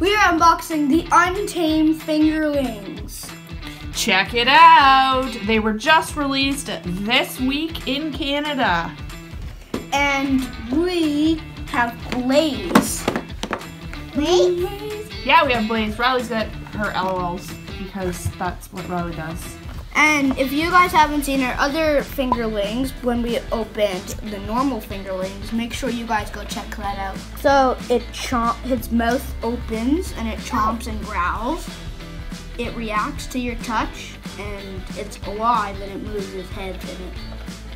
we are unboxing the Untamed Fingerlings. Check it out! They were just released this week in Canada. And we have BLAZE. BLAZE? Yeah, we have BLAZE. Rylee's got her LOLs because that's what Rylee does. And if you guys haven't seen our other fingerlings when we opened the normal fingerlings, make sure you guys go check that out. So its mouth opens and it chomps and growls. It reacts to your touch and it's alive and it moves its head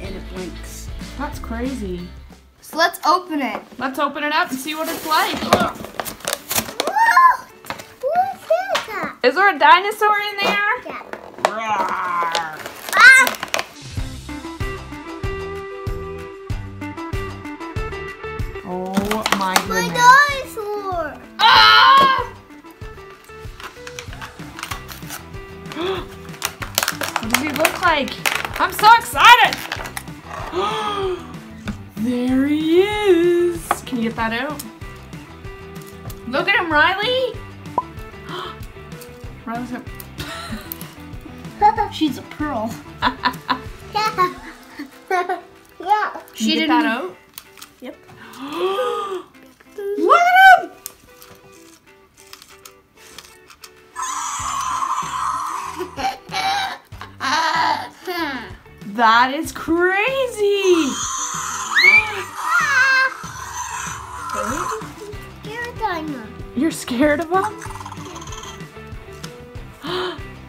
and it blinks. That's crazy. So let's open it. Let's open it up and see what it's like. Ugh. Whoa! What's that? Is there a dinosaur in there? Yeah. Ah. Oh my goodness. My dinosaur! Ah! What does he look like? I'm so excited! There he is! Can you get that out? Look at him, Rylee! Rylee's up. She's a pearl. Yeah. She did that out. Yep. Look at him! That is crazy. You're scared of him?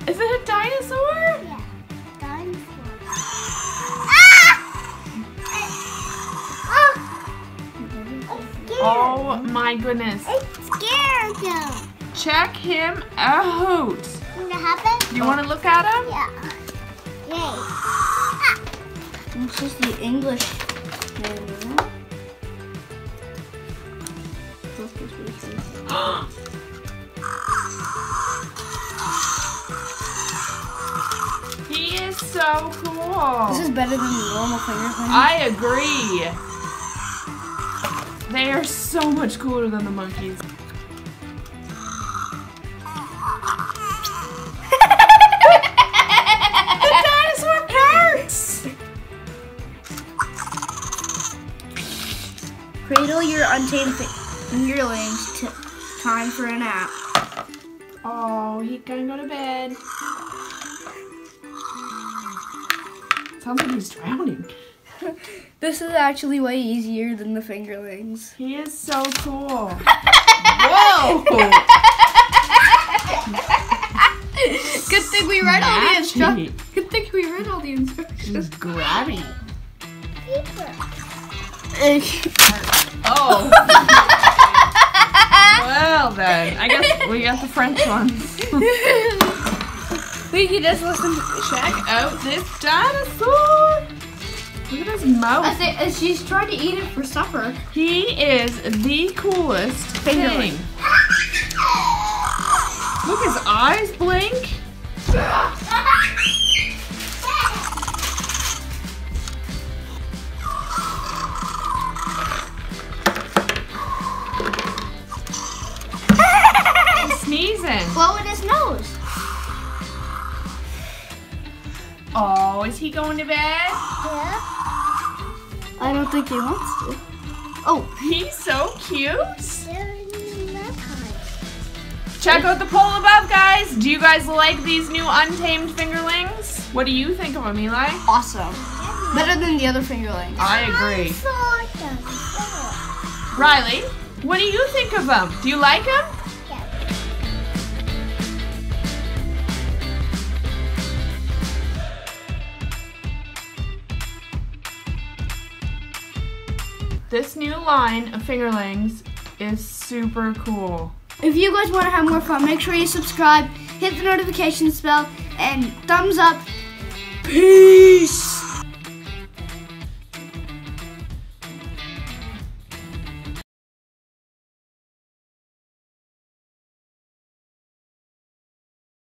Is it a dinosaur? Yeah, dinosaur. Ah! I'm scared. Oh my goodness. I'm scared though. Check him out. Do you want to look at him? Yeah. Yay. Ah. It's just the English name. So cool. This is better than the normal fingerlings. I agree. They are so much cooler than the monkeys. The dinosaur parts! Cradle your untamed fingerlings. Time for a nap. Oh, he can go to bed. Sounds like he's drowning. This is actually way easier than the fingerlings. He is so cool. Whoa! Good thing we read all the instructions. Good thing we read all the instructions. Grabby. Oh. Well then, I guess we got the French ones. We can just listen to check out this dinosaur. Look at his mouth. She's trying to eat it for supper. He is the coolest fingerling. Look, his eyes blink. He's sneezing. Blowing his nose. Oh, is he going to bed? Yeah. I don't think he wants to. Oh, he's so cute. Check out the poll above, guys. Do you guys like these new Untamed Fingerlings? What do you think of them, Eli? Awesome. Better than the other fingerlings. I agree. Rylee, what do you think of them? Do you like them? This new line of fingerlings is super cool. If you guys want to have more fun, make sure you subscribe, hit the notification bell, and thumbs up. Peace!